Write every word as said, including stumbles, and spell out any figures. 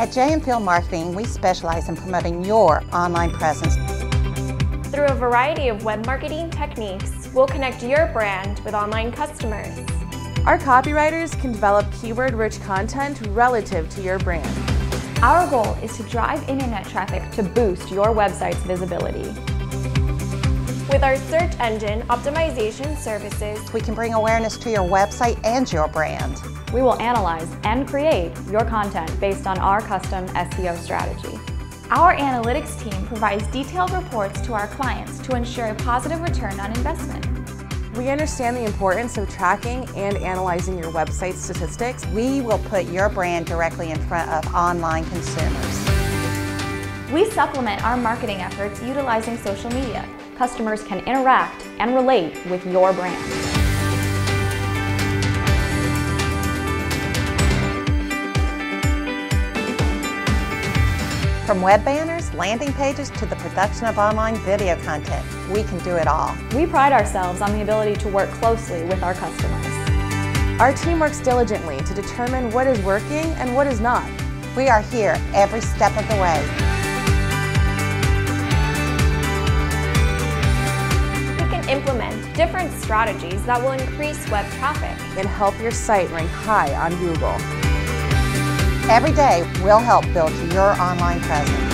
At J M. Field Marketing, we specialize in promoting your online presence. Through a variety of web marketing techniques, we'll connect your brand with online customers. Our copywriters can develop keyword-rich content relative to your brand. Our goal is to drive internet traffic to boost your website's visibility. With our search engine optimization services, we can bring awareness to your website and your brand. We will analyze and create your content based on our custom S E O strategy. Our analytics team provides detailed reports to our clients to ensure a positive return on investment. We understand the importance of tracking and analyzing your website statistics. We will put your brand directly in front of online consumers. We supplement our marketing efforts utilizing social media. Customers can interact and relate with your brand. From web banners, landing pages, to the production of online video content, we can do it all. We pride ourselves on the ability to work closely with our customers. Our team works diligently to determine what is working and what is not. We are here every step of the way. Implement different strategies that will increase web traffic and help your site rank high on Google. Every day, we'll help build your online presence.